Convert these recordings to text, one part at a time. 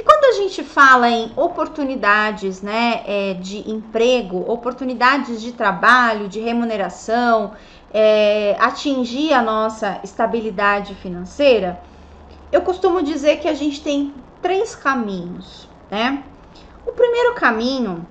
E quando a gente fala em oportunidades, né, de emprego, oportunidades de trabalho, de remuneração, atingir a nossa estabilidade financeira, eu costumo dizer que a gente tem três caminhos, né? O primeiro caminho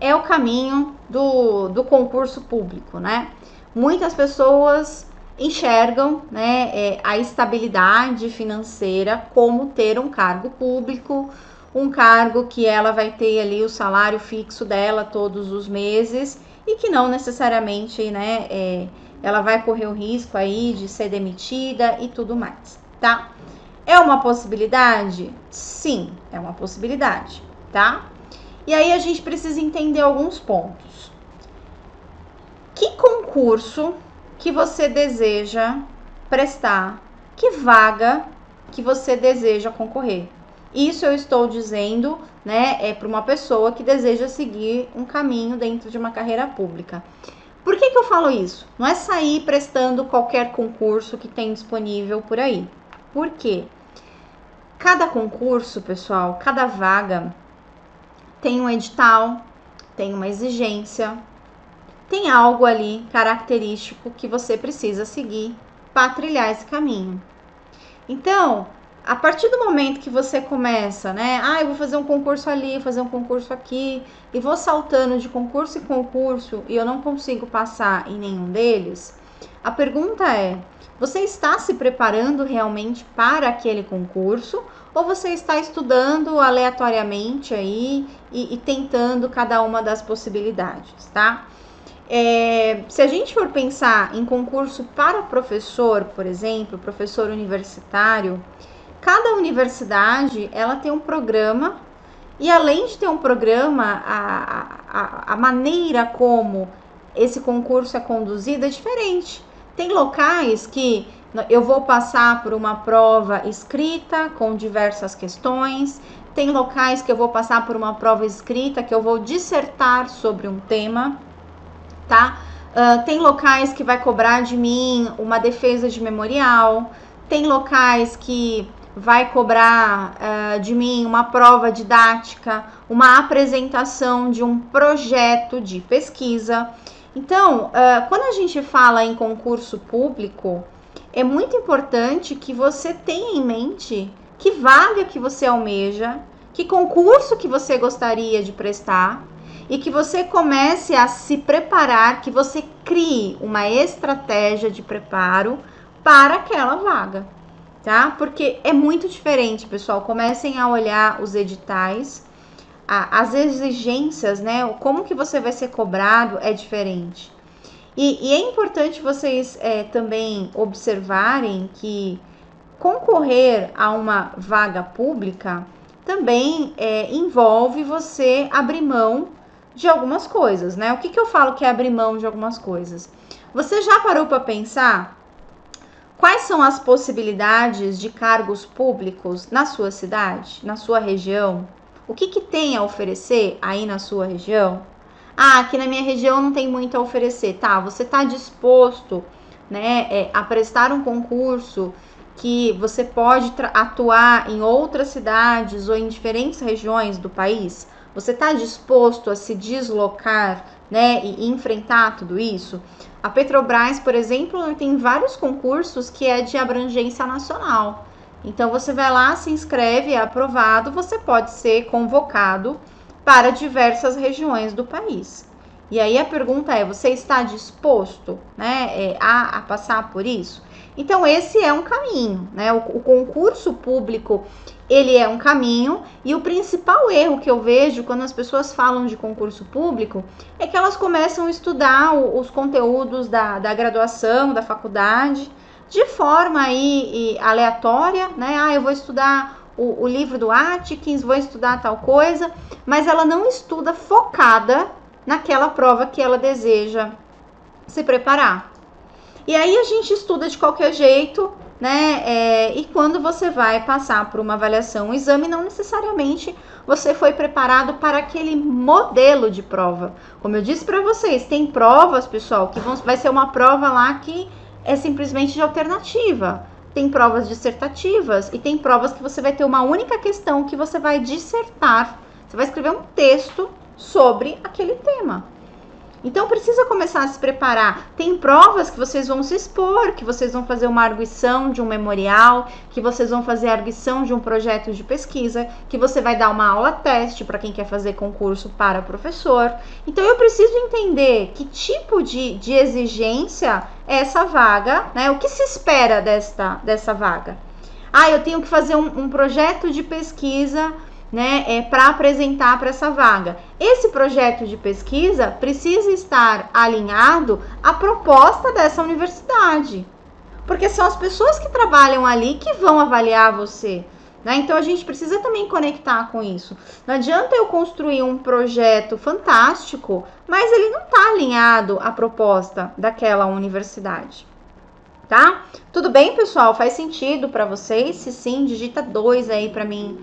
é o caminho do concurso público, né? Muitas pessoas enxergam, né, a estabilidade financeira como ter um cargo público, um cargo que ela vai ter ali o salário fixo dela todos os meses e que não necessariamente, né, ela vai correr o risco aí de ser demitida e tudo mais, tá? É uma possibilidade? Sim, é uma possibilidade, tá? E aí a gente precisa entender alguns pontos. Que concurso que você deseja prestar, que vaga que você deseja concorrer. Isso eu estou dizendo, né, para uma pessoa que deseja seguir um caminho dentro de uma carreira pública. Por que eu falo isso? Não é sair prestando qualquer concurso que tem disponível por aí. Por quê? Cada concurso, pessoal, cada vaga tem um edital, tem uma exigência, tem algo ali característico que você precisa seguir para trilhar esse caminho. Então, a partir do momento que você começa, né? Ah, eu vou fazer um concurso ali, fazer um concurso aqui, e vou saltando de concurso em concurso e eu não consigo passar em nenhum deles. A pergunta é: você está se preparando realmente para aquele concurso ou você está estudando aleatoriamente aí e tentando cada uma das possibilidades, tá? Se a gente for pensar em concurso para professor, por exemplo, professor universitário, cada universidade ela tem um programa e além de ter um programa, a maneira como esse concurso é conduzido é diferente. Tem locais que eu vou passar por uma prova escrita com diversas questões, tem locais que eu vou passar por uma prova escrita que eu vou dissertar sobre um tema, tá? Tem locais que vai cobrar de mim uma defesa de memorial, tem locais que vai cobrar de mim uma prova didática, uma apresentação de um projeto de pesquisa. Então, quando a gente fala em concurso público, é muito importante que você tenha em mente que vaga que você almeja, que concurso que você gostaria de prestar, e que você comece a se preparar, que você crie uma estratégia de preparo para aquela vaga, tá? Porque é muito diferente, pessoal. Comecem a olhar os editais, as exigências, né? Como que você vai ser cobrado é diferente. E é importante vocês também observarem que concorrer a uma vaga pública também envolve você abrir mão de algumas coisas, né? O que eu falo que é abrir mão de algumas coisas? Você já parou para pensar quais são as possibilidades de cargos públicos na sua cidade, na sua região? O que tem a oferecer aí na sua região? Ah, aqui na minha região não tem muito a oferecer. Tá, você tá disposto, né, a prestar um concurso que você pode atuar em outras cidades ou em diferentes regiões do país? Você está disposto a se deslocar, né, e enfrentar tudo isso? A Petrobras, por exemplo, tem vários concursos que é de abrangência nacional. Então, você vai lá, se inscreve, é aprovado, você pode ser convocado para diversas regiões do país. E aí a pergunta é, você está disposto, né, a passar por isso? Então, esse é um caminho, né? O concurso público, ele é um caminho, e o principal erro que eu vejo quando as pessoas falam de concurso público é que elas começam a estudar os conteúdos da graduação, da faculdade, de forma aí aleatória, né? Ah, eu vou estudar o livro do Atkins, vou estudar tal coisa, mas ela não estuda focada naquela prova que ela deseja se preparar. E aí a gente estuda de qualquer jeito, né? E quando você vai passar por uma avaliação, um exame, não necessariamente você foi preparado para aquele modelo de prova. Como eu disse para vocês, tem provas, pessoal, que vai ser uma prova lá que é simplesmente de alternativa. tem provas dissertativas e tem provas que você vai ter uma única questão que você vai dissertar. Você vai escrever um texto sobre aquele tema. Então, precisa começar a se preparar. Tem provas que vocês vão se expor, que vocês vão fazer uma arguição de um memorial, que vocês vão fazer a arguição de um projeto de pesquisa, que você vai dar uma aula-teste para quem quer fazer concurso para professor. Então, eu preciso entender que tipo de exigência é essa vaga, né? O que se espera dessa vaga? Ah, eu tenho que fazer um projeto de pesquisa, né, para apresentar para essa vaga. Esse projeto de pesquisa precisa estar alinhado à proposta dessa universidade, porque são as pessoas que trabalham ali que vão avaliar você, né? Então, a gente precisa também conectar com isso. Não adianta eu construir um projeto fantástico, mas ele não está alinhado à proposta daquela universidade. Tá? Tudo bem, pessoal? Faz sentido para vocês? Se sim, digita 2 aí para mim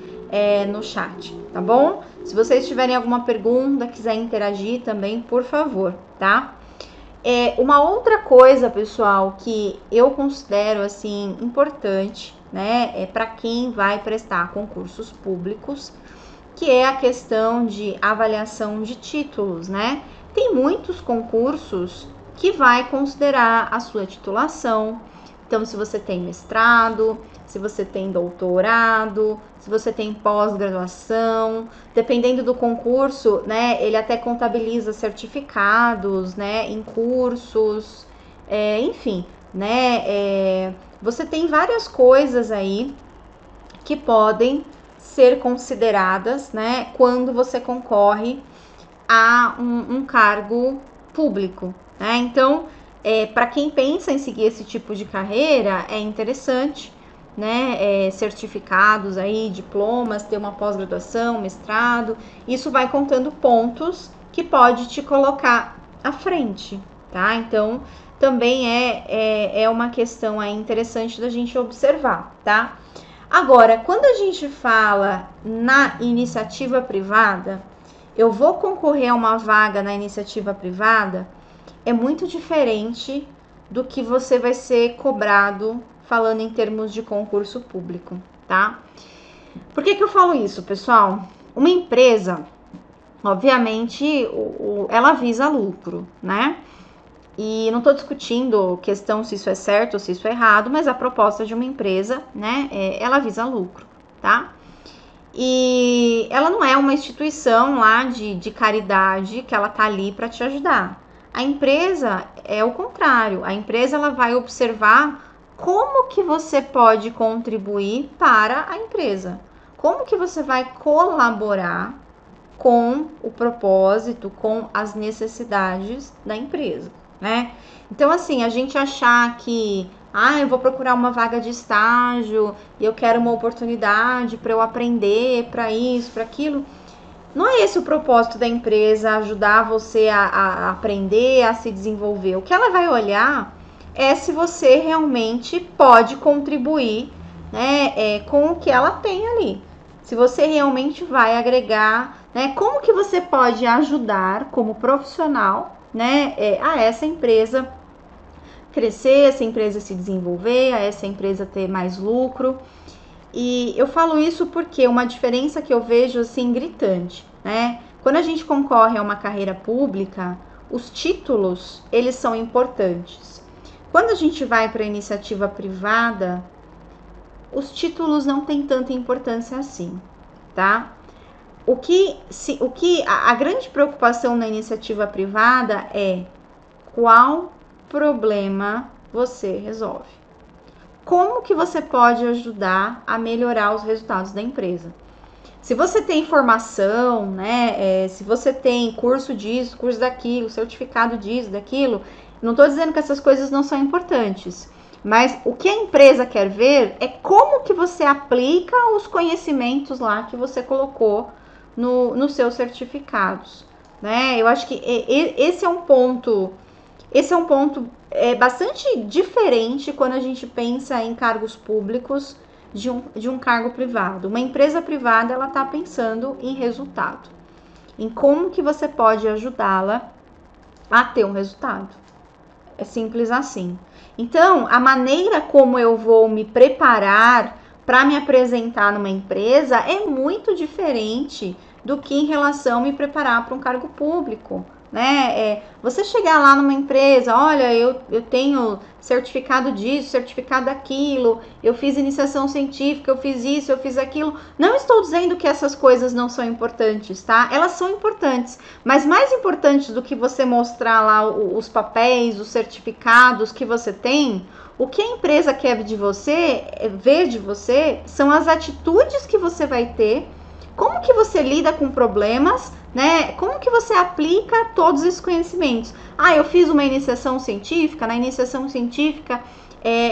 no chat, tá bom? Se vocês tiverem alguma pergunta, quiser interagir também, por favor, tá? Uma outra coisa, pessoal, que eu considero, assim, importante, né? Para quem vai prestar concursos públicos, que é a questão de avaliação de títulos, né? Tem muitos concursos que vai considerar a sua titulação. Então, se você tem mestrado, se você tem doutorado, se você tem pós-graduação, dependendo do concurso, né, ele até contabiliza certificados, né, em cursos, enfim, né, você tem várias coisas aí que podem ser consideradas, né, quando você concorre a um cargo público, né? Então, para quem pensa em seguir esse tipo de carreira, é interessante, né, certificados aí, diplomas, ter uma pós-graduação, mestrado, isso vai contando pontos que pode te colocar à frente, tá? Então, também é uma questão aí interessante da gente observar, tá? Agora, quando a gente fala na iniciativa privada, eu vou concorrer a uma vaga na iniciativa privada, é muito diferente do que você vai ser cobrado falando em termos de concurso público, tá? Por que que eu falo isso, pessoal? Uma empresa, obviamente, ela visa lucro, né? E não tô discutindo questão se isso é certo ou se isso é errado, mas a proposta de uma empresa, né, ela visa lucro, tá? E ela não é uma instituição lá de caridade que ela tá ali para te ajudar. A empresa é o contrário. A empresa, ela vai observar como que você pode contribuir para a empresa. Como que você vai colaborar com o propósito, com as necessidades da empresa, né? Então, assim, a gente achar que, eu vou procurar uma vaga de estágio e eu quero uma oportunidade para eu aprender, para isso, para aquilo. Não é esse o propósito da empresa, ajudar você a aprender, a se desenvolver. O que ela vai olhar é se você realmente pode contribuir, né, com o que ela tem ali. Se você realmente vai agregar, né, como que você pode ajudar como profissional, né, a essa empresa crescer, essa empresa se desenvolver, a essa empresa ter mais lucro. E eu falo isso porque uma diferença que eu vejo, assim, gritante, né? Quando a gente concorre a uma carreira pública, os títulos, eles são importantes. Quando a gente vai para a iniciativa privada, os títulos não têm tanta importância assim, tá? A grande preocupação na iniciativa privada é qual problema você resolve. Como que você pode ajudar a melhorar os resultados da empresa? Se você tem formação, né, se você tem curso disso, curso daquilo, certificado disso, daquilo, não estou dizendo que essas coisas não são importantes, mas o que a empresa quer ver é como que você aplica os conhecimentos lá que você colocou nos seus certificados, né? Eu acho que esse é um ponto bastante diferente quando a gente pensa em cargos públicos de um cargo privado. Uma empresa privada, ela está pensando em resultado, em como que você pode ajudá-la a ter um resultado. É simples assim. Então, a maneira como eu vou me preparar para me apresentar numa empresa é muito diferente do que em relação a me preparar para um cargo público, né? Você chegar lá numa empresa, olha, eu tenho certificado disso, certificado daquilo, eu fiz iniciação científica, eu fiz isso, eu fiz aquilo. Não estou dizendo que essas coisas não são importantes, tá? Elas são importantes, mas mais importantes do que você mostrar lá os papéis, os certificados que você tem, o que a empresa quer de você, ver de você, são as atitudes que você vai ter, como que você lida com problemas, né? Como que você aplica todos esses conhecimentos? Ah, eu fiz uma iniciação científica, na iniciação científica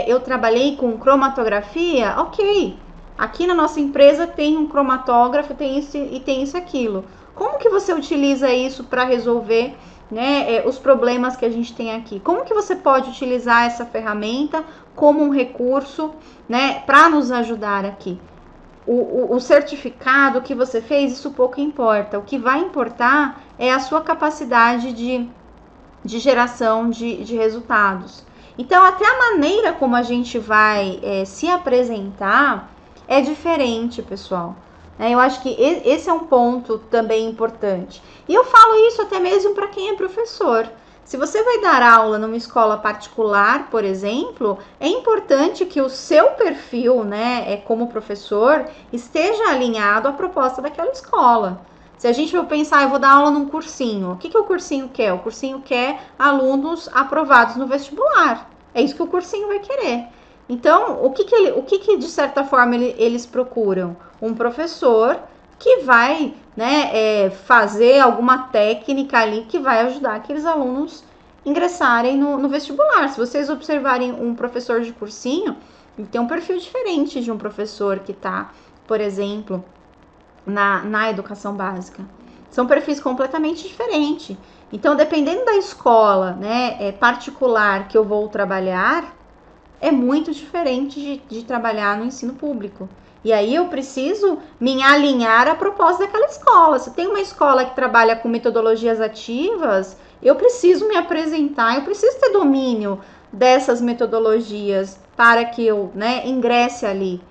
eu trabalhei com cromatografia, ok. Aqui na nossa empresa tem um cromatógrafo, tem isso e tem isso aquilo. Como que você utiliza isso para resolver, né, os problemas que a gente tem aqui? Como que você pode utilizar essa ferramenta como um recurso, né, para nos ajudar aqui? O certificado que você fez, isso pouco importa. O que vai importar é a sua capacidade de geração de resultados. Então, até a maneira como a gente vai se apresentar é diferente, pessoal. Eu acho que esse é um ponto também importante. E eu falo isso até mesmo para quem é professor. Se você vai dar aula numa escola particular, por exemplo, é importante que o seu perfil, né, como professor, esteja alinhado à proposta daquela escola. Se a gente for pensar, eu vou dar aula num cursinho, o que o cursinho quer? O cursinho quer alunos aprovados no vestibular. É isso que o cursinho vai querer. Então, o que de certa forma eles procuram? Um professor que vai, né, fazer alguma técnica ali que vai ajudar aqueles alunos ingressarem no vestibular. Se vocês observarem um professor de cursinho, ele tem um perfil diferente de um professor que está, por exemplo, na educação básica. São perfis completamente diferentes. Então, dependendo da escola, né, particular que eu vou trabalhar, é muito diferente de trabalhar no ensino público. E aí eu preciso me alinhar à proposta daquela escola. Se tem uma escola que trabalha com metodologias ativas, eu preciso me apresentar, eu preciso ter domínio dessas metodologias para que eu, né, ingresse ali.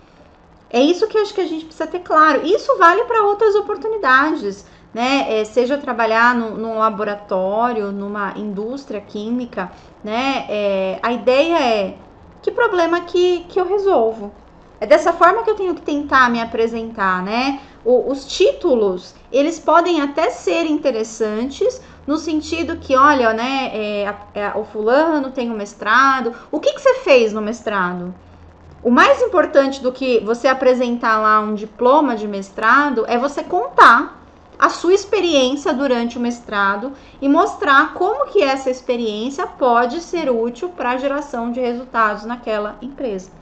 É isso que eu acho que a gente precisa ter claro. Isso vale para outras oportunidades, né? Seja trabalhar num laboratório, numa indústria química, né? A ideia é que problema que eu resolvo. É dessa forma que eu tenho que tentar me apresentar, né? Os títulos, eles podem até ser interessantes, no sentido que, olha, né, o fulano tem um mestrado. O que você fez no mestrado? O mais importante do que você apresentar lá um diploma de mestrado é você contar a sua experiência durante o mestrado e mostrar como que essa experiência pode ser útil para a geração de resultados naquela empresa.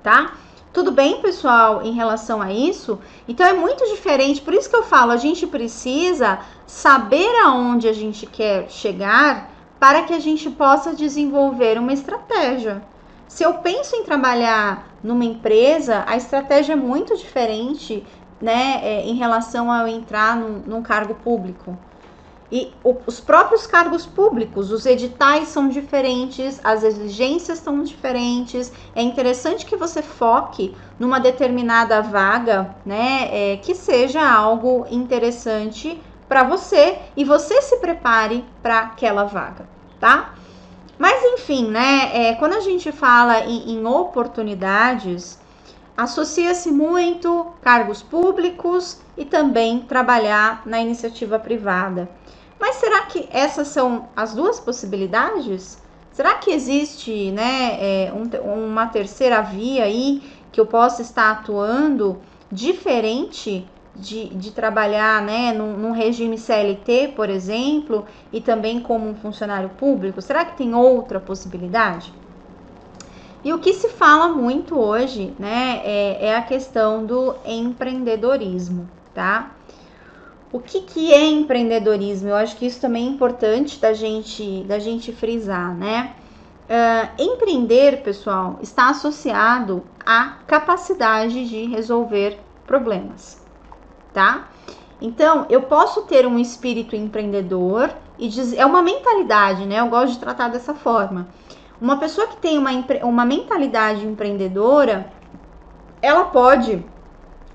Tá? Tudo bem, pessoal, em relação a isso? Então é muito diferente, por isso que eu falo, a gente precisa saber aonde a gente quer chegar para que a gente possa desenvolver uma estratégia. Se eu penso em trabalhar numa empresa, a estratégia é muito diferente, né, em relação a eu entrar num cargo público. E os próprios cargos públicos, os editais são diferentes, as exigências são diferentes. É interessante que você foque numa determinada vaga, né, que seja algo interessante para você e você se prepare para aquela vaga, tá? Mas enfim, né, quando a gente fala em oportunidades, associa-se muito cargos públicos e também trabalhar na iniciativa privada. Mas será que essas são as duas possibilidades? Será que existe, né, uma terceira via aí que eu possa estar atuando diferente de trabalhar, né, num regime CLT, por exemplo, e também como um funcionário público? Será que tem outra possibilidade? E o que se fala muito hoje, né, é a questão do empreendedorismo, tá? O que é empreendedorismo? Eu acho que isso também é importante da gente frisar, né? Empreender, pessoal, está associado à capacidade de resolver problemas, tá? Então, eu posso ter um espírito empreendedor e diz, é uma mentalidade, né? Eu gosto de tratar dessa forma. Uma pessoa que tem uma mentalidade empreendedora, ela pode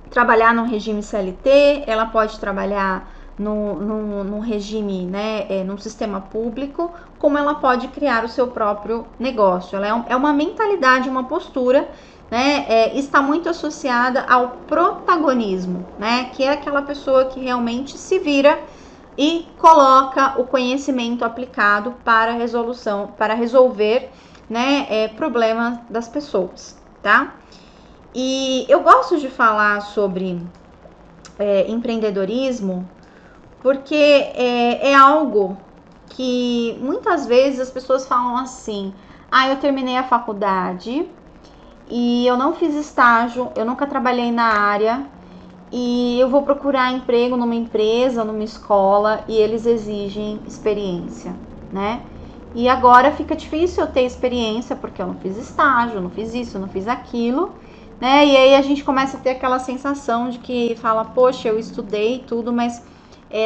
trabalhar no regime CLT, ela pode trabalhar num regime, né, num sistema público, como ela pode criar o seu próprio negócio. Ela é uma mentalidade, uma postura, né, está muito associada ao protagonismo, né, que é aquela pessoa que realmente se vira e coloca o conhecimento aplicado para resolver, né, problemas das pessoas, tá? E eu gosto de falar sobre empreendedorismo porque é algo que muitas vezes as pessoas falam assim: ah, eu terminei a faculdade e eu não fiz estágio, eu nunca trabalhei na área, e eu vou procurar emprego numa empresa, numa escola, e eles exigem experiência, né? E agora fica difícil eu ter experiência porque eu não fiz estágio, não fiz isso, não fiz aquilo, né? E aí a gente começa a ter aquela sensação de que fala, poxa, eu estudei tudo, mas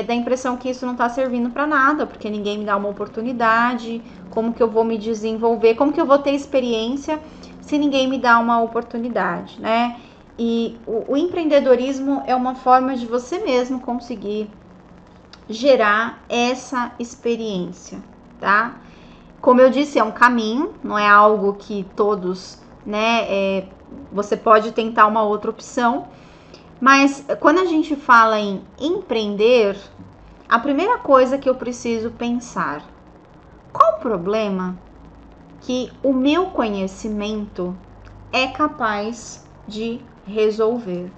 dá a impressão que isso não tá servindo para nada, porque ninguém me dá uma oportunidade, como que eu vou me desenvolver, como que eu vou ter experiência se ninguém me dá uma oportunidade, né? E o empreendedorismo é uma forma de você mesmo conseguir gerar essa experiência, tá? Como eu disse, é um caminho, não é algo que todos, né, você pode tentar uma outra opção, mas quando a gente fala em empreender, a primeira coisa que eu preciso pensar, qual o problema que o meu conhecimento é capaz de resolver,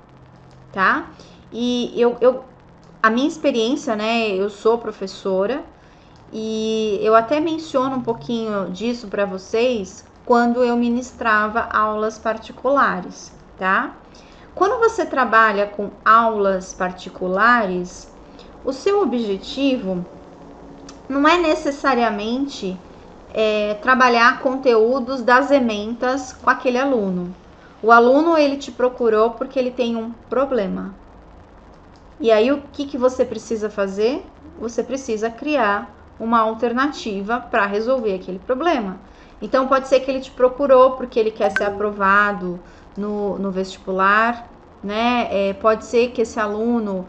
tá? E a minha experiência, né, eu sou professora e eu até menciono um pouquinho disso para vocês quando eu ministrava aulas particulares, tá? Quando você trabalha com aulas particulares, o seu objetivo não é necessariamente trabalhar conteúdos das ementas com aquele aluno. O aluno, ele te procurou porque ele tem um problema. E aí, o que você precisa fazer? Você precisa criar uma alternativa para resolver aquele problema. Então, pode ser que ele te procurou porque ele quer ser aprovado no vestibular, né? Pode ser que esse aluno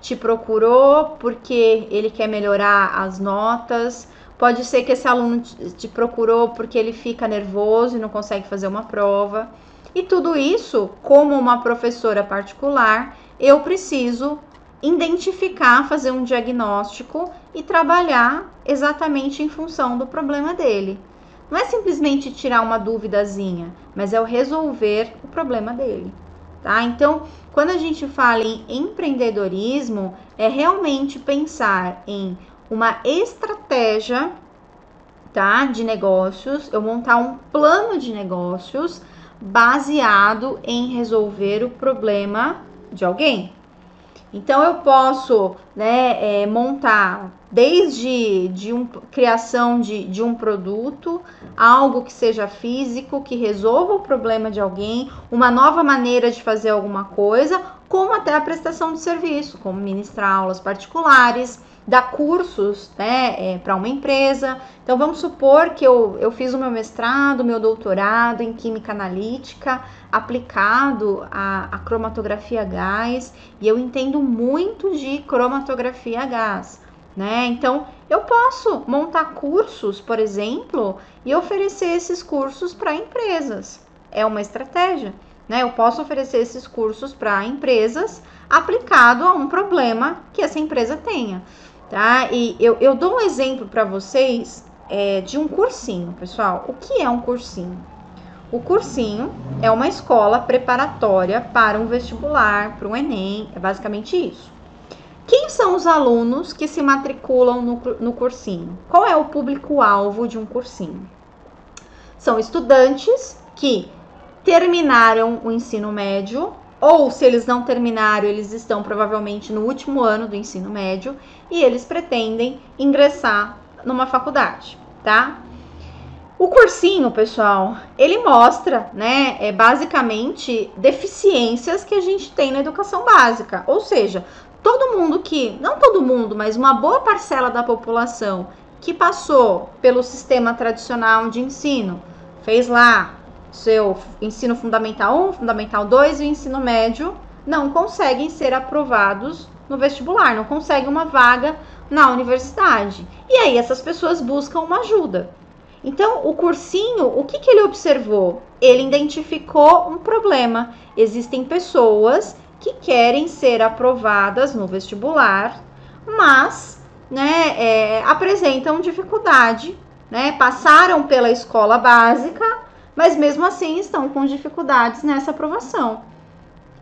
te procurou porque ele quer melhorar as notas. Pode ser que esse aluno te procurou porque ele fica nervoso e não consegue fazer uma prova. E tudo isso, como uma professora particular, eu preciso identificar, fazer um diagnóstico e trabalhar exatamente em função do problema dele. Não é simplesmente tirar uma duvidazinha, mas é o resolver o problema dele, tá? Então, quando a gente fala em empreendedorismo, é realmente pensar em uma estratégia, tá, de negócios, eu montar um plano de negócios baseado em resolver o problema de alguém. Então, eu posso, né, montar desde criação de um produto, algo que seja físico, que resolva o problema de alguém, uma nova maneira de fazer alguma coisa, como até a prestação de serviço, como ministrar aulas particulares, dar cursos, né, para uma empresa. Então, vamos supor que eu fiz o meu mestrado, meu doutorado em química analítica, aplicado à cromatografia a gás, e eu entendo muito de cromatografia a gás, né? Então, eu posso montar cursos, por exemplo, e oferecer esses cursos para empresas. É uma estratégia, né? Eu posso oferecer esses cursos para empresas aplicado a um problema que essa empresa tenha. Tá? E eu dou um exemplo para vocês de um cursinho, pessoal. O que é um cursinho? O cursinho é uma escola preparatória para um vestibular, para o Enem, é basicamente isso. Quem são os alunos que se matriculam no cursinho? Qual é o público-alvo de um cursinho? São estudantes que terminaram o ensino médio, ou se eles não terminaram, eles estão provavelmente no último ano do ensino médio e eles pretendem ingressar numa faculdade, tá? O cursinho, pessoal, ele mostra, né, basicamente deficiências que a gente tem na educação básica, ou seja, todo mundo que, não todo mundo, mas uma boa parcela da população que passou pelo sistema tradicional de ensino, fez lá seu ensino fundamental 1, fundamental 2 e ensino médio, não conseguem ser aprovados no vestibular, não conseguem uma vaga na universidade. E aí essas pessoas buscam uma ajuda. Então, o cursinho, o que que ele observou? Ele identificou um problema. Existem pessoas que querem ser aprovadas no vestibular, mas apresentam dificuldade, passaram pela escola básica, mas mesmo assim estão com dificuldades nessa aprovação.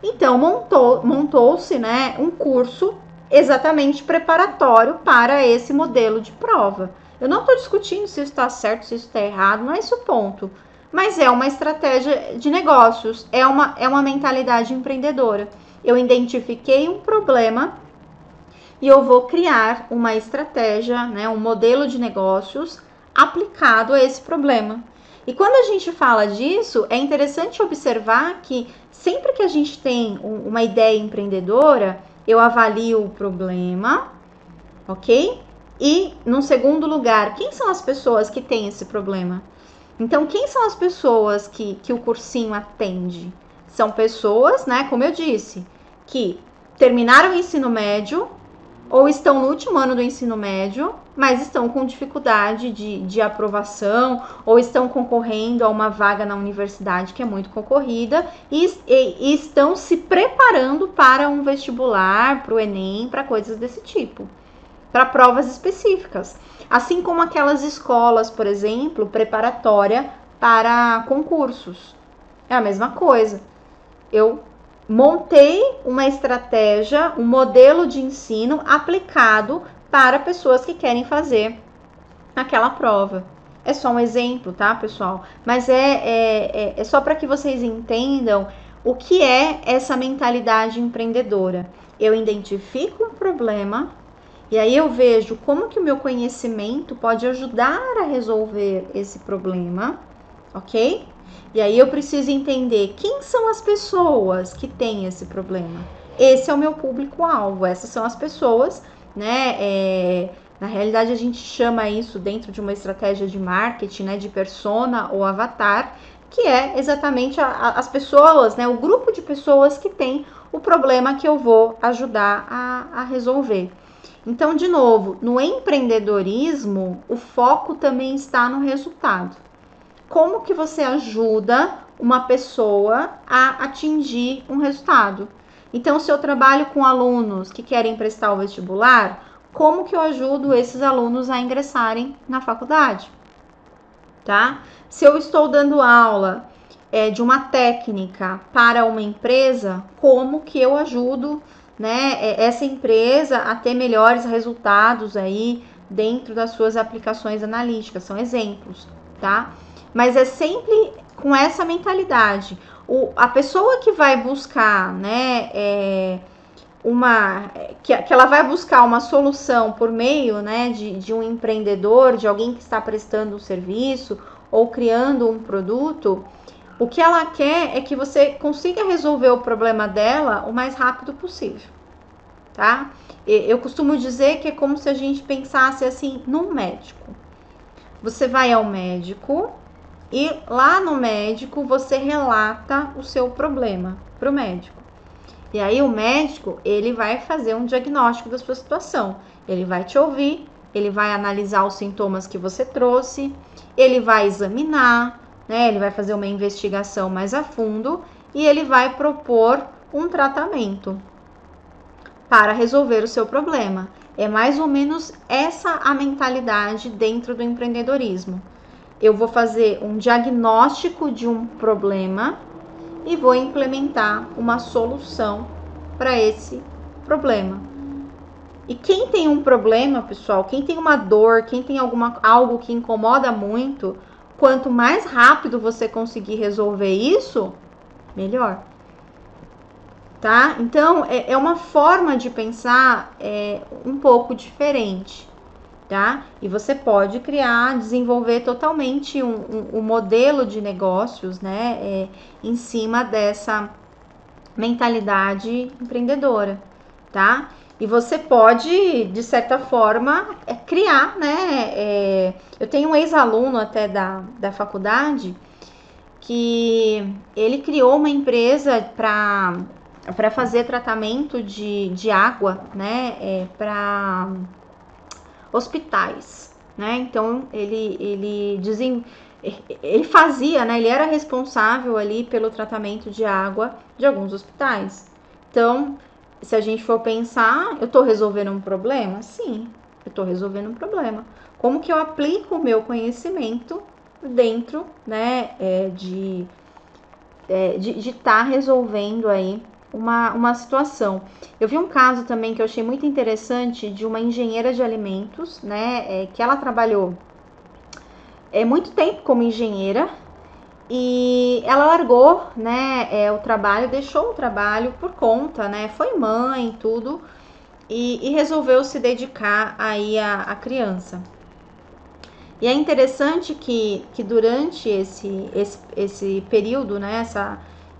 Então, montou-se um curso exatamente preparatório para esse modelo de prova. Eu não estou discutindo se isso está certo, se isso está errado, não é esse o ponto. Mas é uma estratégia de negócios, é uma mentalidade empreendedora. Eu identifiquei um problema e eu vou criar uma estratégia, um modelo de negócios aplicado a esse problema. E quando a gente fala disso, é interessante observar que sempre que a gente tem uma ideia empreendedora, eu avalio o problema, ok? E, num segundo lugar, quem são as pessoas que têm esse problema? Então, quem são as pessoas que o cursinho atende? São pessoas, como eu disse, que terminaram o ensino médio ou estão no último ano do ensino médio, mas estão com dificuldade de aprovação ou estão concorrendo a uma vaga na universidade que é muito concorrida e estão se preparando para um vestibular, para o Enem, para coisas desse tipo, para provas específicas, assim como aquelas escolas, por exemplo, preparatória para concursos. É a mesma coisa. Eu montei uma estratégia, um modelo de ensino aplicado para pessoas que querem fazer aquela prova. É só um exemplo, tá, pessoal? Mas é só para que vocês entendam o que é essa mentalidade empreendedora. Eu identifico um problema e aí eu vejo como que o meu conhecimento pode ajudar a resolver esse problema, ok? E aí eu preciso entender quem são as pessoas que têm esse problema. Esse é o meu público-alvo, essas são as pessoas, na realidade a gente chama isso dentro de uma estratégia de marketing, de persona ou avatar, que é exatamente as pessoas, o grupo de pessoas que tem o problema que eu vou ajudar a resolver. Então, de novo, no empreendedorismo, o foco também está no resultado. Como que você ajuda uma pessoa a atingir um resultado? Então, se eu trabalho com alunos que querem prestar o vestibular, como que eu ajudo esses alunos a ingressarem na faculdade? Tá? Se eu estou dando aula de uma técnica para uma empresa, como que eu ajudo essa empresa a ter melhores resultados aí dentro das suas aplicações analíticas? São exemplos, tá? Mas é sempre com essa mentalidade. A pessoa que vai buscar, que ela vai buscar uma solução por meio, de um empreendedor, de alguém que está prestando um serviço ou criando um produto, o que ela quer é que você consiga resolver o problema dela o mais rápido possível, tá? Eu costumo dizer que é como se a gente pensasse assim, num médico. Você vai ao médico e lá no médico você relata o seu problema para o médico. E aí o médico, ele vai fazer um diagnóstico da sua situação. Ele vai te ouvir, ele vai analisar os sintomas que você trouxe, ele vai examinar, ele vai fazer uma investigação mais a fundo e ele vai propor um tratamento para resolver o seu problema. É mais ou menos essa a mentalidade dentro do empreendedorismo. Eu vou fazer um diagnóstico de um problema e vou implementar uma solução para esse problema. E quem tem um problema, pessoal, quem tem uma dor, quem tem algo que incomoda muito, quanto mais rápido você conseguir resolver isso, melhor. Tá? Então, é uma forma de pensar um pouco diferente, tá? E você pode criar, desenvolver totalmente um modelo de negócios, em cima dessa mentalidade empreendedora, tá? E você pode, de certa forma, criar, né? Eu tenho um ex-aluno até da faculdade que ele criou uma empresa para fazer tratamento de água, né? Para hospitais, né? Então, ele fazia, né? Ele era responsável ali pelo tratamento de água de alguns hospitais. Então, se a gente for pensar, eu tô resolvendo um problema? Sim, eu tô resolvendo um problema. Como que eu aplico o meu conhecimento dentro, né, de tá resolvendo aí uma situação. Eu vi um caso também que eu achei muito interessante de uma engenheira de alimentos, né, que ela trabalhou muito tempo como engenheira, e ela largou, né, o trabalho, deixou o trabalho por conta, né, foi mãe e tudo, e resolveu se dedicar aí à criança. E é interessante que durante esse período, né,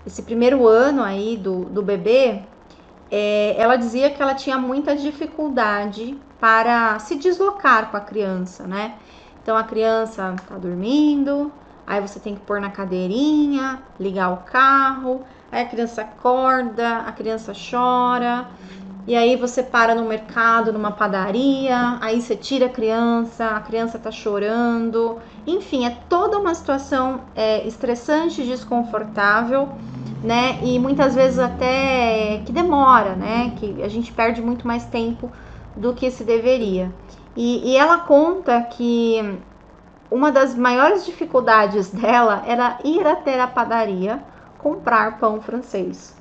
esse primeiro ano aí do bebê, ela dizia que ela tinha muita dificuldade para se deslocar com a criança, né, então a criança tá dormindo, aí você tem que pôr na cadeirinha, ligar o carro, aí a criança acorda, a criança chora, e aí você para no mercado, numa padaria, aí você tira a criança tá chorando, enfim, é toda uma situação estressante, desconfortável, né, e muitas vezes até que demora, né, que a gente perde muito mais tempo do que se deveria. E ela conta que uma das maiores dificuldades dela era ir até a padaria comprar pão francês,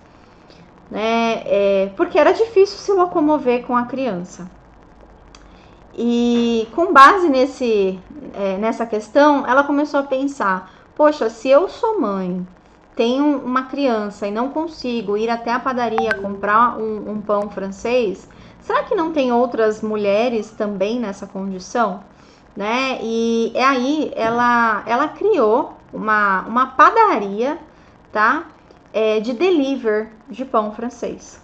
né? Porque era difícil se locomover com a criança. E com base nessa questão, ela começou a pensar: poxa, se eu sou mãe, tenho uma criança e não consigo ir até a padaria comprar um pão francês, será que não tem outras mulheres também nessa condição? Né? E aí ela criou uma padaria, tá? De delivery de pão francês.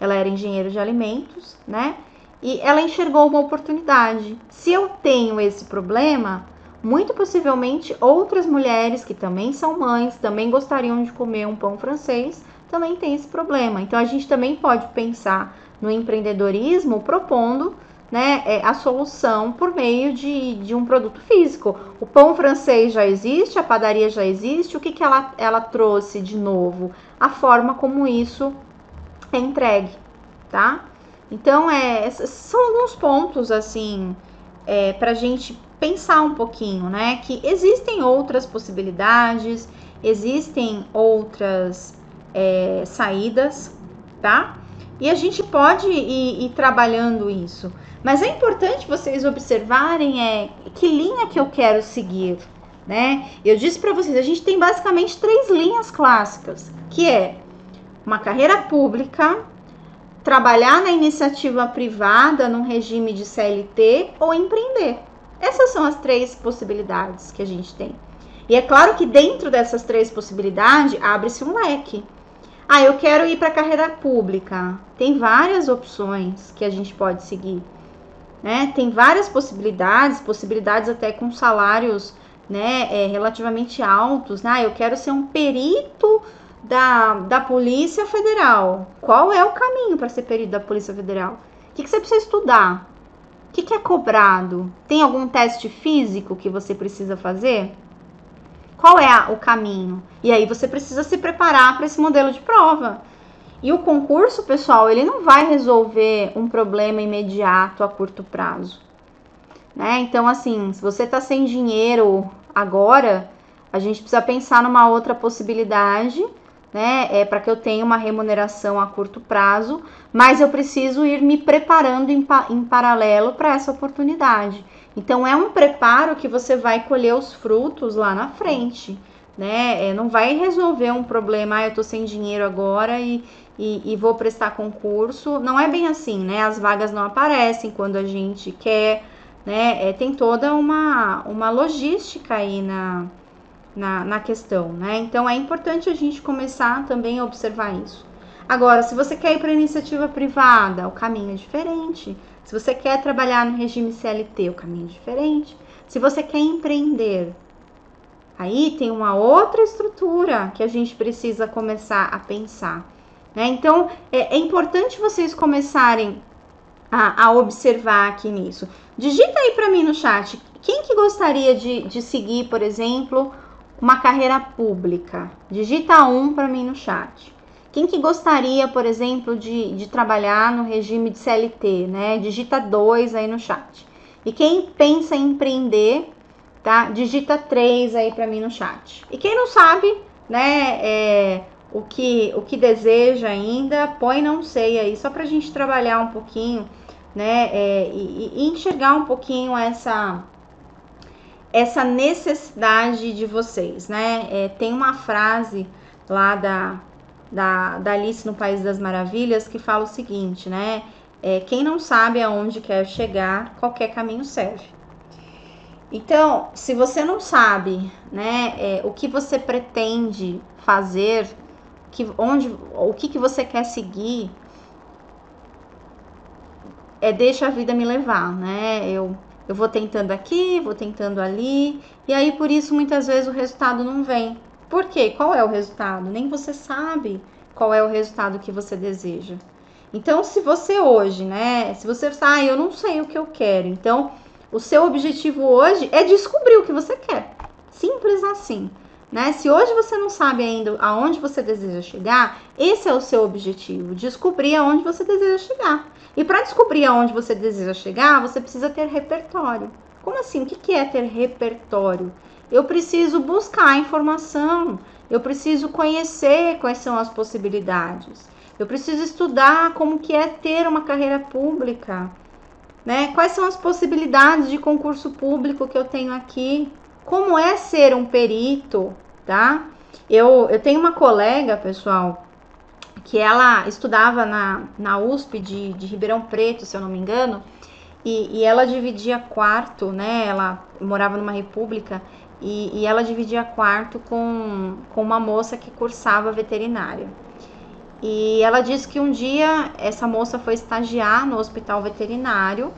Ela era engenheira de alimentos, né? E ela enxergou uma oportunidade. Se eu tenho esse problema, muito possivelmente outras mulheres que também são mães, também gostariam de comer um pão francês, também tem esse problema. Então, a gente também pode pensar no empreendedorismo propondo, né, a solução por meio de um produto físico. O pão francês já existe, a padaria já existe, o que ela trouxe de novo? A forma como isso é entregue, tá? Então, são alguns pontos, assim, pra gente pensar um pouquinho, né, que existem outras possibilidades, existem outras saídas, tá? E a gente pode ir trabalhando isso. Mas é importante vocês observarem que linha que eu quero seguir, né? Eu disse para vocês, a gente tem basicamente 3 linhas clássicas, que é uma carreira pública, trabalhar na iniciativa privada, num regime de CLT, ou empreender. Essas são as 3 possibilidades que a gente tem. E é claro que dentro dessas 3 possibilidades, abre-se um leque. Ah, eu quero ir para a carreira pública. Tem várias opções que a gente pode seguir, né? Tem várias possibilidades até com salários, né, relativamente altos. Ah, eu quero ser um perito da Polícia Federal. Qual é o caminho para ser perito da Polícia Federal? O que você precisa estudar? O que é cobrado? Tem algum teste físico que você precisa fazer? Qual é o caminho? E aí você precisa se preparar para esse modelo de prova. E o concurso, pessoal, ele não vai resolver um problema imediato a curto prazo, né? Então, assim, se você está sem dinheiro agora, a gente precisa pensar numa outra possibilidade, né? Para que eu tenha uma remuneração a curto prazo, mas eu preciso ir me preparando em paralelo para essa oportunidade. Então, é um preparo que você vai colher os frutos lá na frente, né? Não vai resolver um problema, eu tô sem dinheiro agora e vou prestar concurso. Não é bem assim, né? As vagas não aparecem quando a gente quer, né? Tem toda uma logística aí na questão, né? Então, é importante a gente começar também a observar isso. Agora, se você quer ir para a iniciativa privada, o caminho é diferente. Se você quer trabalhar no regime CLT, o caminho é diferente. Se você quer empreender, aí tem uma outra estrutura que a gente precisa começar a pensar, né? Então, é importante vocês começarem a observar aqui nisso. Digita aí para mim no chat, quem que gostaria de seguir, por exemplo, uma carreira pública? Digita um para mim no chat. Quem que gostaria, por exemplo, de trabalhar no regime de CLT, né? Digita 2 aí no chat. E quem pensa em empreender, tá? Digita 3 aí para mim no chat. E quem não sabe, né, o que deseja ainda, põe não sei aí, só para a gente trabalhar um pouquinho, né, e enxergar um pouquinho essa necessidade de vocês, né? Tem uma frase lá da Alice no País das Maravilhas que fala o seguinte, né? Quem não sabe aonde quer chegar, qualquer caminho serve. Então, se você não sabe, né, o que você pretende fazer, o que você quer seguir, deixa a vida me levar, né? Eu vou tentando aqui, vou tentando ali, e aí por isso muitas vezes o resultado não vem. Por quê? Qual é o resultado? Nem você sabe qual é o resultado que você deseja. Então, se você hoje, né, se você fala, eu não sei o que eu quero, então o seu objetivo hoje é descobrir o que você quer. Simples assim, né? Se hoje você não sabe ainda aonde você deseja chegar, esse é o seu objetivo, descobrir aonde você deseja chegar. E para descobrir aonde você deseja chegar, você precisa ter repertório. Como assim? O que é ter repertório? Eu preciso buscar informação, eu preciso conhecer quais são as possibilidades, eu preciso estudar como que é ter uma carreira pública, né? Quais são as possibilidades de concurso público que eu tenho aqui, como é ser um perito, tá? Eu tenho uma colega, pessoal, que ela estudava na USP de Ribeirão Preto, se eu não me engano, e ela dividia quarto, né? Ela morava numa república, e ela dividia quarto com uma moça que cursava veterinária. E ela disse que um dia essa moça foi estagiar no hospital veterinário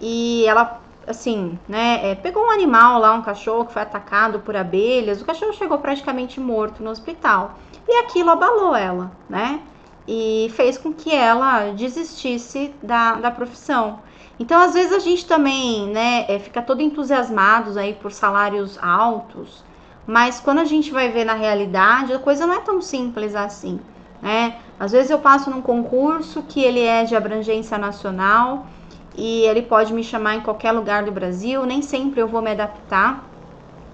e ela, assim, né, pegou um animal lá, um cachorro que foi atacado por abelhas. O cachorro chegou praticamente morto no hospital e aquilo abalou ela, né? E fez com que ela desistisse da profissão. Então, às vezes a gente também, né, fica todo entusiasmado aí por salários altos, mas quando a gente vai ver na realidade, a coisa não é tão simples assim, né? Às vezes eu passo num concurso que ele é de abrangência nacional e ele pode me chamar em qualquer lugar do Brasil, nem sempre eu vou me adaptar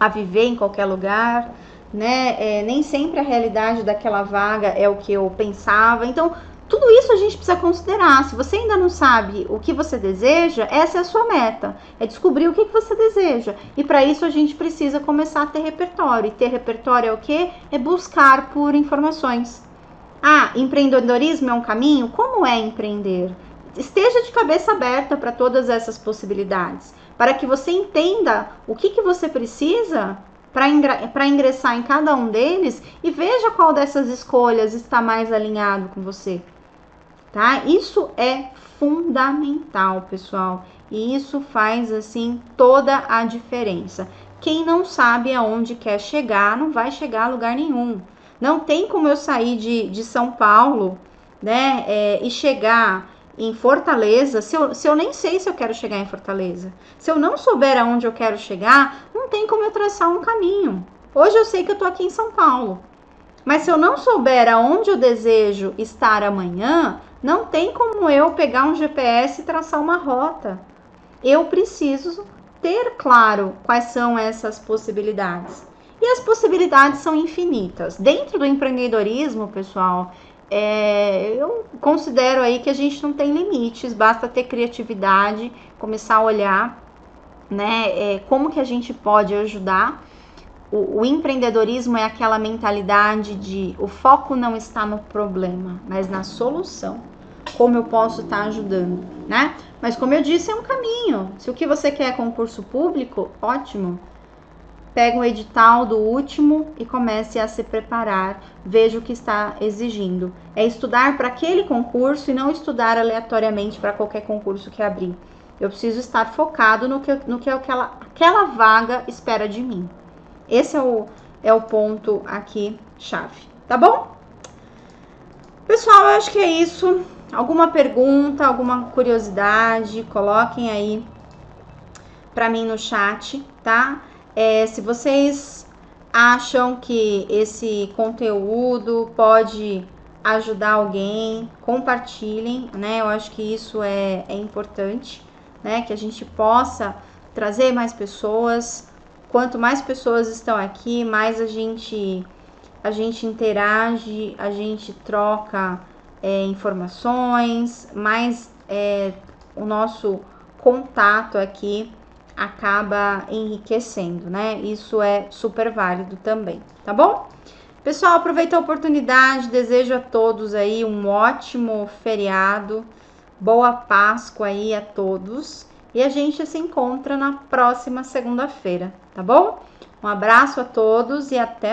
a viver em qualquer lugar, né? Nem sempre a realidade daquela vaga é o que eu pensava, então tudo isso a gente precisa considerar. Se você ainda não sabe o que você deseja, essa é a sua meta, é descobrir o que você deseja. E para isso a gente precisa começar a ter repertório. E ter repertório é o quê? É buscar por informações. Ah, empreendedorismo é um caminho? Como é empreender? Esteja de cabeça aberta para todas essas possibilidades, para que você entenda o que você precisa para ingressar em cada um deles e veja qual dessas escolhas está mais alinhado com você. Tá? Isso é fundamental, pessoal, e isso faz assim toda a diferença. Quem não sabe aonde quer chegar, não vai chegar a lugar nenhum. Não tem como eu sair de São Paulo, né, e chegar em Fortaleza, se eu nem sei se eu quero chegar em Fortaleza. Se eu não souber aonde eu quero chegar, não tem como eu traçar um caminho. Hoje eu sei que eu tô aqui em São Paulo, mas se eu não souber aonde eu desejo estar amanhã, não tem como eu pegar um GPS e traçar uma rota. Eu preciso ter claro quais são essas possibilidades. E as possibilidades são infinitas. Dentro do empreendedorismo, pessoal, eu considero aí que a gente não tem limites, basta ter criatividade, começar a olhar, né, como que a gente pode ajudar. O empreendedorismo é aquela mentalidade de o foco não está no problema, mas na solução. Como eu posso estar ajudando, né? Mas como eu disse, é um caminho. Se o que você quer é concurso público, ótimo. Pega o edital do último e comece a se preparar. Veja o que está exigindo. É estudar para aquele concurso e não estudar aleatoriamente para qualquer concurso que abrir. Eu preciso estar focado no que aquela vaga espera de mim. Esse é o ponto aqui, chave. Tá bom? Pessoal, eu acho que é isso. Alguma pergunta, alguma curiosidade, coloquem aí para mim no chat, tá? Se vocês acham que esse conteúdo pode ajudar alguém, compartilhem, né? Eu acho que isso é importante, né? Que a gente possa trazer mais pessoas. Quanto mais pessoas estão aqui, mais a gente interage, a gente troca informações, mais o nosso contato aqui acaba enriquecendo, né? Isso é super válido também, tá bom? Pessoal, aproveita a oportunidade, desejo a todos aí um ótimo feriado, boa Páscoa aí a todos, e a gente se encontra na próxima segunda-feira, tá bom? Um abraço a todos e até